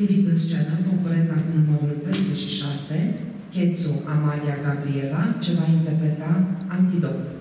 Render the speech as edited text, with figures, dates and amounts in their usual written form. Invit în scenă concurentul cu numărul 36, Ketsu Amaria Gabriela, ce va interpreta Antidote.